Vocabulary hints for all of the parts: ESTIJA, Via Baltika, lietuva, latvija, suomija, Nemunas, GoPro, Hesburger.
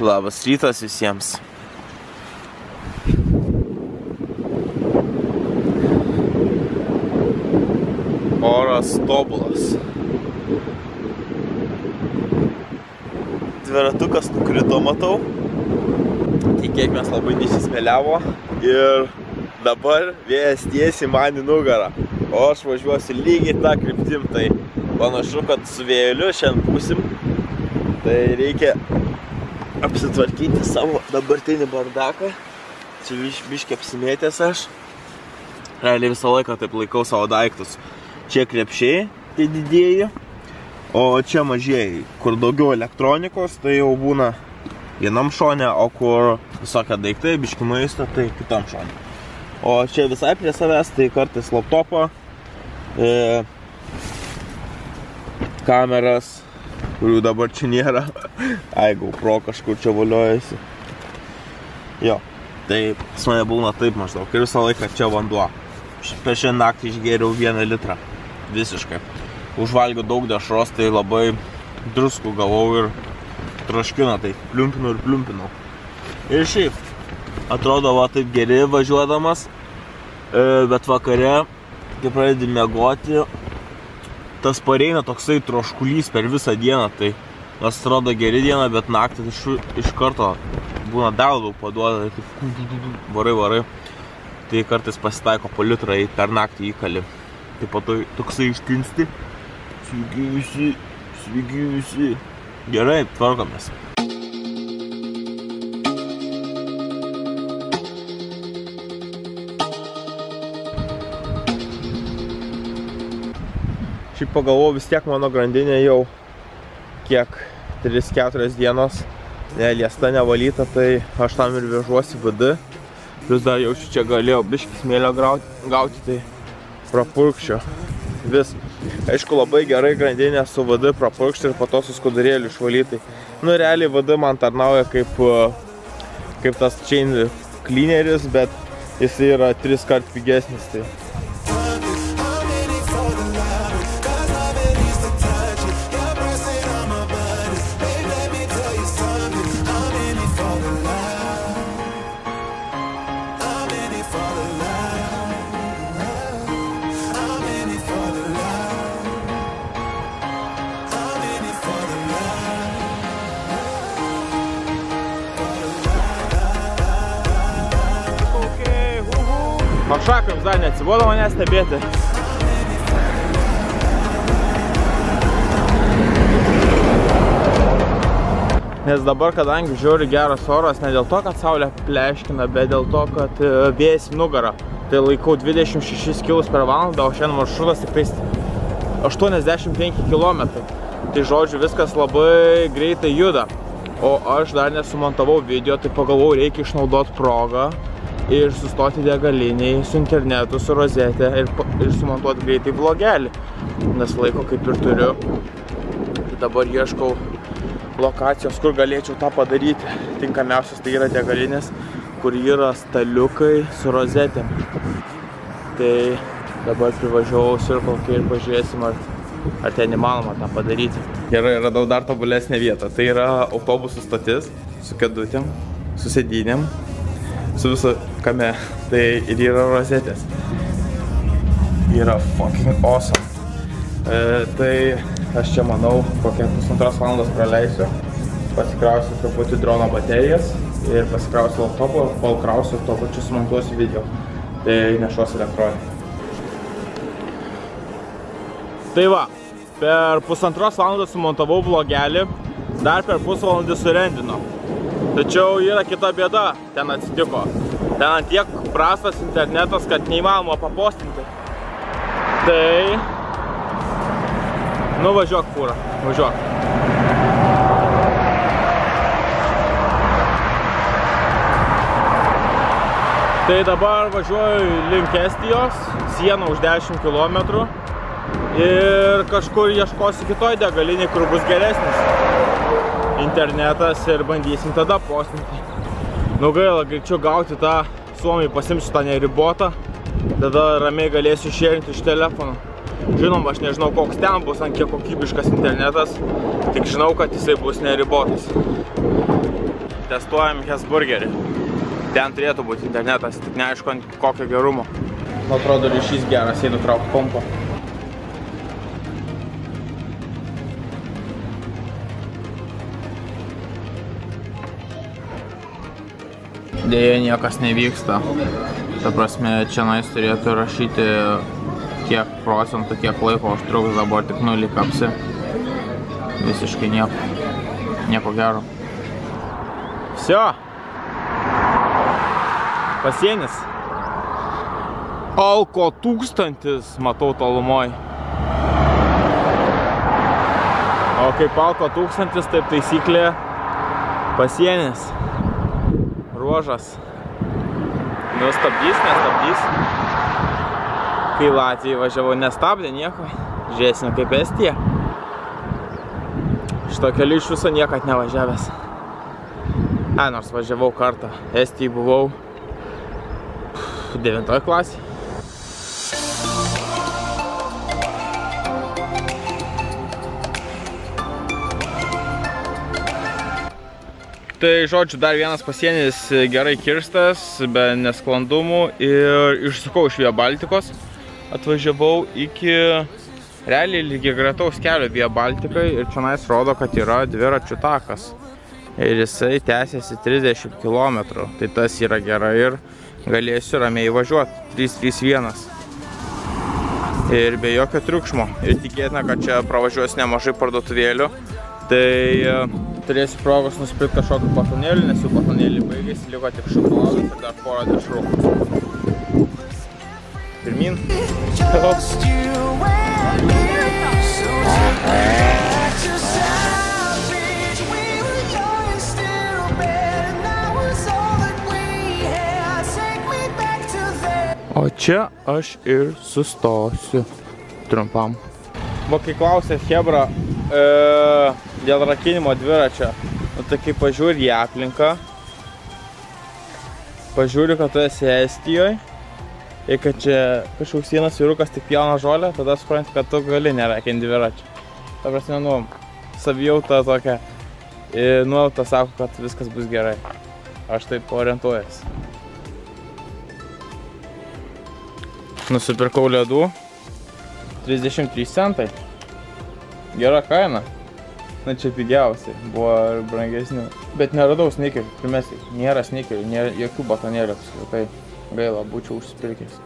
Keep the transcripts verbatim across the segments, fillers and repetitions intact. Labas rytas visiems. Oras tobulas. Dviratukas nukrito, matau. Tikėkimės labai neišsismėliavo. Ir dabar vėjas tiesiai man į nugarą. O aš važiuosiu lygiai tą kryptim. Tai panašu, kad su vėjeliu šiandien pusim. Tai reikia apsitvarkyti savo dabartinį bardaką. Čia biškį apsimėtęs aš. Realiai visą laiką taip laikau savo daiktus. Čia krepšiai, tai didėjai. O čia mažieji, kur daugiau elektronikos, tai jau būna vienam šone, o kur visokia daiktai, biški maisto, tai kitam šone. O čia visai prie savęs, tai kartais laptopą, e, kameras, kurių dabar čia nėra. Ai, GoPro kažkur čia valiojasi. Jo, tai pas mane būna taip maždaug. Ir visą laiką čia vanduo. Per šią naktį išgėriau vieną litrą. Visiškai. Užvalgiu daug dešros, tai labai druskų gavau ir traškino, tai pliumpinau ir pliumpinau. Ir šiaip, atrodo va taip geri važiuodamas, bet vakare, kai pradedi miegoti, tas pareina toksai troškulys per visą dieną, tai nors atrodo geri diena, bet naktį iš, iš karto būna dar labiau paduoda, taip varai, varai, tai kartais pasitaiko po litrą į per naktį įkali, taip pat toksai ištinsti. Sveiki visi, sveiki visi. Gerai, tvarkomės. Šiaip pagalvojau, vis tiek mano grandinė jau kiek tris keturias dienos neliesta, nevalyta, tai aš tam ir vežuosi V D. Plius dar jaučiu, čia galėjau biškį smėlio gauti, tai prapurkščio vis. Aišku, labai gerai grandinė su V D prapurkšti ir po to su skudurėliu išvalytai. Nu, realiai V D man tarnauja kaip, kaip tas chain cleaneris, bet jis yra tris kart pigesnis. Tai. Šakams dar neatsibodo mane stebėti. Nes dabar, kadangi žiūri geras oras, ne dėl to, kad saulė pleškina, bet dėl to, kad vėjas nugarą. Tai laikau dvidešimt šešis kilus per valandą, o šiandien maršrutas tik aštuoniasdešimt penki kilometrai. Tai žodžiu, viskas labai greitai juda. O aš dar nesumontavau video, tai pagalvau, reikia išnaudoti progą ir sustoti degaliniai su internetu, su rozetė ir, ir sumontuoti greitai vlogelį, nes laiko kaip ir turiu. Ir dabar ieškau lokacijos, kur galėčiau tą padaryti. Tinkamiausios tai yra degalinės, kur yra staliukai su rozetė. Tai dabar privažiavau ir kokiai ir pažiūrėsim, ar, ar ten įmanoma tą padaryti. Gerai, radau dar tobulesnę vietą. Tai yra autobusų stotis su kėdutėm, su sėdynėm, su visu kame. Tai ir yra rozetės. Yra fucking awesome. E, tai aš čia manau, kokią pusantros valandos praleisiu. Pasikrausiu truputį drono baterijas ir pasikrausiu laptopą, kol krausiu ir to pačiu sumontuosiu video. Tai nešuos elektroniką. Tai va, per pusantros valandos sumontavau vlogelį, dar per pusvalandį surendino. Tačiau yra kita bėda, ten atsitiko. Ten ant tiek prastas internetas, kad neįmanoma papostinti. Tai... Nu važiuok fūrą, važiuok. Tai dabar važiuoju link Estijos, siena už dešimt kilometrų. Ir kažkur ieškosiu kitoj degalinėj, kur bus geresnis internetas ir bandysim tada postinti. Nu gaila, greičiau gauti tą Suomijai, pasimsiu tą neribotą, tada ramiai galėsiu šerinti iš telefono. Žinom, aš nežinau, koks ten bus, ant kiek kokybiškas internetas, tik žinau, kad jisai bus neribotas. testuojam Hesburgerį. Ten turėtų būti internetas, tik neaišku kokio gerumo. Man atrodo, ryšys geras, jei nutrauk kompą. Deja, niekas nevyksta. Ta prasme, čia nais turėtų rašyti kiek procentų, kiek laiko užtruks, dabar tik nulį kapsi. Visiškai nieko. Nieko gero. Vsio. Pasienis. Alko tūkstantis, matau tolumoj. O kaip alko tūkstantis, taip taisyklė pasienis. Ruožas. Nu, stabdys, nestabdys. Kai Latvijai važiavau, nestabdė nieko. Žiūrėsime kaip Estija. Šito keliu iš viso niekad nevažiavęs. A, nors važiavau kartą. Estijai buvau devintoj klasė. Tai žodžiu, dar vienas pasienis gerai kirstas, be nesklandumų, ir išsukau iš Via Baltikos. Atvažiavau iki realiai lygiai gretaus kelio Via Baltikai, ir čionais rodo, kad yra dviračių takas. Ir jisai tęsiasi trisdešimt kilometrų. Tai tas yra gerai ir galėsiu ramiai važiuoti. trys trys vienas. Ir be jokio triukšmo. Ir tikėtina, kad čia pravažiuos nemažai parduotuvėlių. Tai turėsiu progos nusipirkti kažkokį platonėlį, nes jų platonėlį baigėsi, liko tik šokoladas ir dar porą dešrų. Pirmin. O čia aš ir sustosiu trumpam. Va, kai klausėt chebra e, dėl rakinimo dviračio, nu, tai kai pažiūri į aplinką, pažiūri, kad tu esi Estijoje ir kad čia kažkoks vienas vyrukas tik pjauna žolę, tada supranti, kad tu gali nerakinti dviračio. Ta prasme, nu, savijauta tokia, e, nuojauta sako, kad viskas bus gerai. Aš taip orientuojasi. Nusipirkau ledų, trisdešimt trys centai, gera kaina, na čia pigiausiai, buvo ir brangesnių, bet neradau snikerių, primesti, nėra snikerių, nėra jokių batonėlių, tai gaila, būčiau užsipirkęs.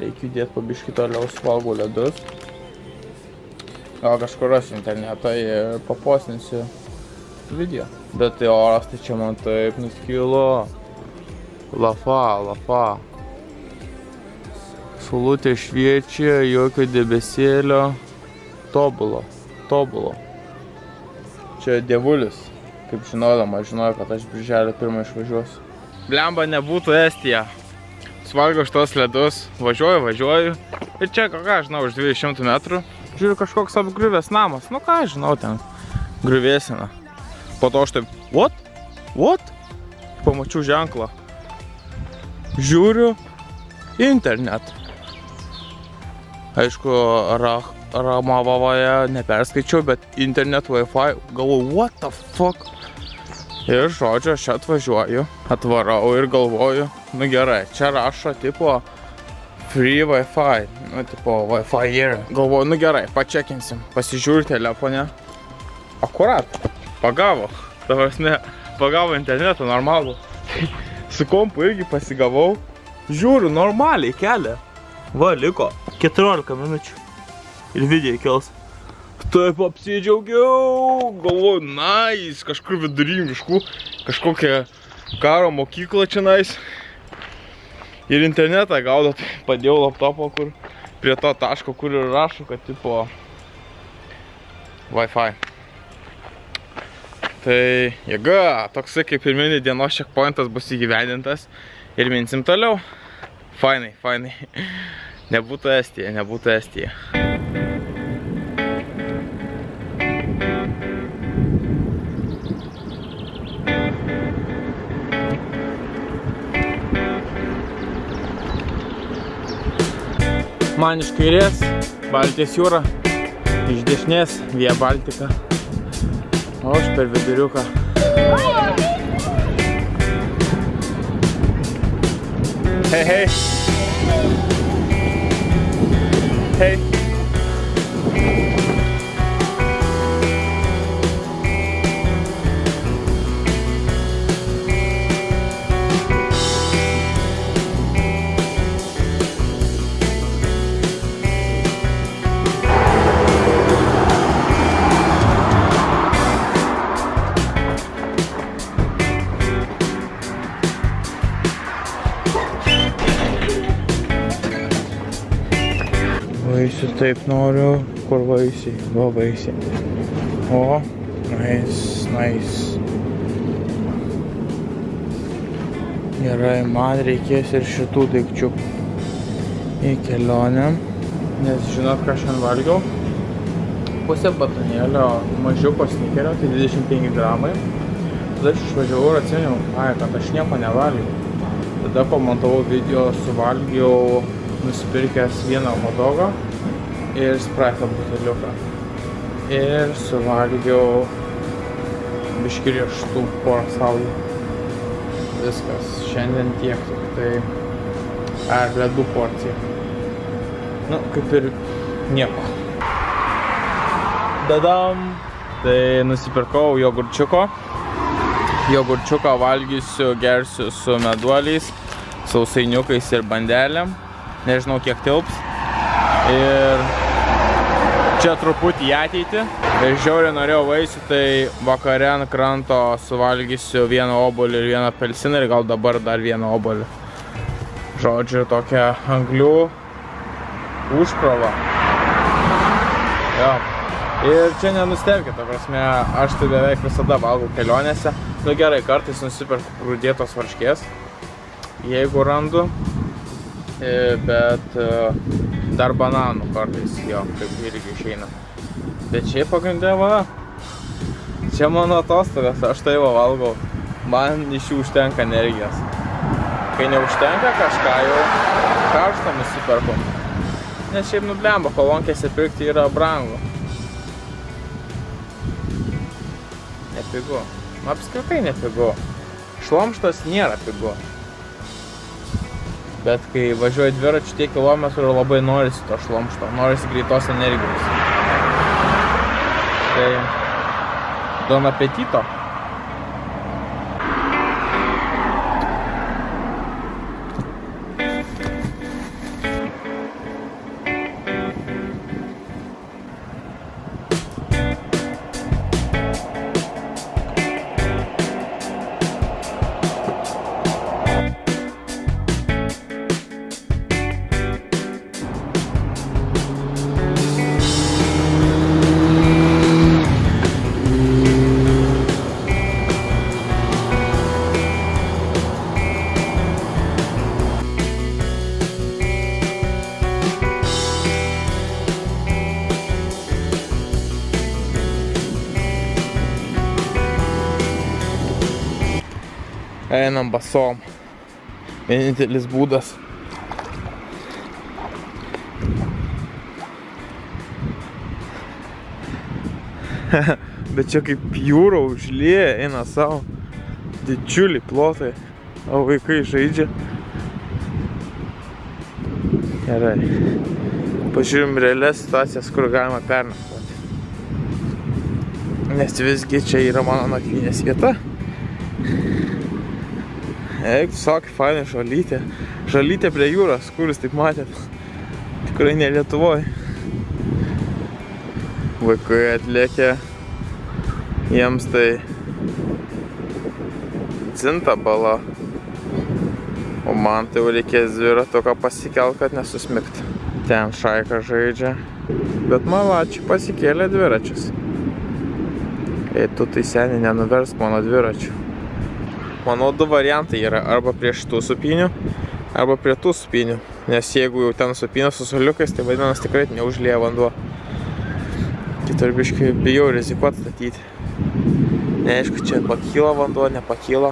Reikia judėti po biškį toliau, suvalgau ledus, gal kažkur rasiu internetą ir papostinsiu video, bet tai oras, tai čia man taip nuskilo, lafa, lafa. Saulutė šviečia, jokio debesėlio, tobulo, tobulo. Čia dievulis, kaip žinodama, žinojo, kad aš birželio pirmą išvažiuosiu. Blemba, nebūtų Estija. Suvalgau šitos ledus, važiuoju, važiuoju. Ir čia, ką žinau, už dviejų šimtų metrų. Žiūriu, kažkoks apgriuvęs namas, nu ką žinau, ten griuvėsina. Po to aš taip, what, what? Pamačiau ženklą. Žiūriu, internet. Aišku, Ramavoje neperskaičiau, bet internet, wifi, galvoju, what the fuck? Ir žodžiu, aš atvažiuoju, atvarau ir galvoju, nu gerai, čia rašo tipo free wifi, nu tipo wifi here. Galvoju, nu gerai, pačekinsim, pasižiūriu telefonę. Akurat, pagavo, ta prasme, pagavo internetą normalų. Su kompu irgi pasigavau, žiūriu, normaliai kelia. Va, liko keturiolika minučių ir video kels. Taip apsidžiaugiau, galvoju, nais, kažkur vidury miškų, kažkokia karo mokykla čia nais. Ir internetą gaudo, tai padėjau laptopą, kur prie to taško, kur ir rašo, kad tipo Wi-Fi. Tai jėga, toksai kaip pirminį dienos checkpointas bus įgyvendintas ir minsim toliau. Fainai, fainai. Nebūtų Estija, nebūtų Estija. Man iš kairės Baltijos jūra, iš dešinės Via Baltika, o aš per viduriuką. Hey, hey. Hey. Vaisius taip noriu, kur vaisiai, buvo vaisiai. O, nice, nice. Gerai, man reikės ir šitų daikčių į kelionę. Nes žinot, ką šiandien valgiau? Pusę batonėlio mažiuko snikerio, tai dvidešimt penki gramai. Tada aš išvažiavau ir atsiminiau, ai, kad aš nieko nevalgiau. Tada pamontavau video, suvalgiau, nusipirkęs vieną hotdogą ir Sprite'o buteliuką ir suvalgiau biškį riešutų porą saldų. Viskas šiandien tiek, tai ar ledų porcija, nu kaip ir nieko. Dadam, tai nusipirkau jogurčiuko, jogurčiuką valgysiu, gersiu su meduoliais, sausainiukais ir bandelėm. Nežinau, kiek tilps. Ir čia truputį į ateitį. Ir žiauriai norėjau vaisių, tai vakare ant kranto suvalgysiu vieną obuolį ir vieną apelsiną ir gal dabar dar vieną obuolį. Žodžiu, tokia anglių užkrova. Jo. Ir čia nenustebkit, ta prasme, aš tai beveik visada valgau kelionėse. Nu gerai, kartais nusiperku prūdėtos varškės, jeigu randu. Bet dar bananų kartais, jo, kaip irgi išeina. Bet šiaip pagrindė, va, čia mano atostogas, aš tai va valgau. Man iš jų užtenka energijos. Kai neužtenka kažką, jau karštą nusiperku. Nes šiaip nublemba, kolonkėse pirkti yra brangu. Nepigu. Apskritai nepigu. Šlomštas nėra pigu. Bet kai važiuoju dviračiu tiek kilometrų, labai norisi to šlomšto, norisi greitos energijos. Tai don apetito. Einam basom. Vienintelis būdas. Bet čia kaip jūra užlieja, eina savo. Didžiulį plotai. O vaikai žaidžia. Gerai. Pažiūrim realias situacijas, kur galima pernakvoti. Nes visgi čia yra mano nakvynės vieta. Eik, sakė, fainai žolytė. Žolytė prie jūros, kuris taip matėt. Tikrai ne Lietuvoj. Vaikai atlėkė. Jiems tai dzinta bala. O man tai jau reikės dviratuką pasikelt, kad nesusmigti. Ten šaika žaidžia. Bet malačiai pasikėlė dviračius. Ei, tu tai seniai nenuversk mano dviračių. Manau, du variantai yra arba prie šitų supinių, arba prie tų supinių. Nes jeigu jau ten supinės su soliukais, tai vadinamas tikrai neužlėja vanduo. Kitur biškai bijau rizikuoti statyti. Neaišku, čia pakyla vanduo, nepakyla.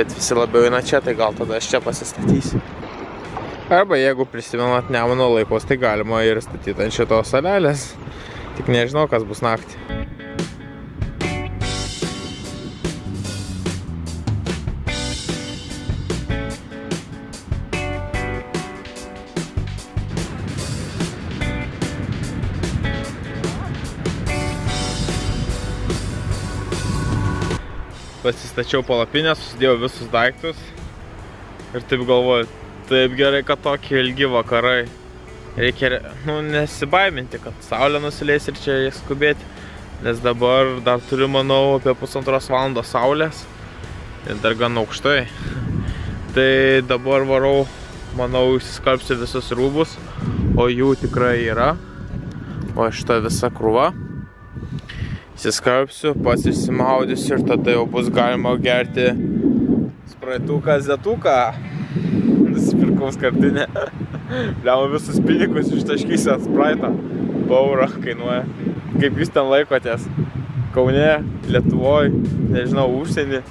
Bet visi labiau eina čia, tai gal tada aš čia pasistatysiu. Arba jeigu prisimenat Nemuno laikos, tai galima ir statyti ant šitos salelės. Tik nežinau, kas bus naktį. pasistačiau palapinę, susidėjau visus daiktus ir taip galvoju, taip gerai, kad tokie ilgi vakarai. Reikia, nu, nesibaiminti, kad saulė nusileis ir čia reikia skubėti, nes dabar dar turiu, manau, apie pusantros valandos saulės ir dar gan aukštai. Tai dabar varau, manau, išsiskalbsiu visus rūbus, o jų tikrai yra, o šita visa krūva. Įsiskalbsiu, pats išsimaudysiu ir tada jau bus galima gerti sprituką, zetuką. Nusipirkau skardinę. Bliau, visus pinigus ištaškysiu ant spraitą. Baurą kainuoja. Kaip jūs ten laikotės? Kaune, Lietuvoj, nežinau, užsienį.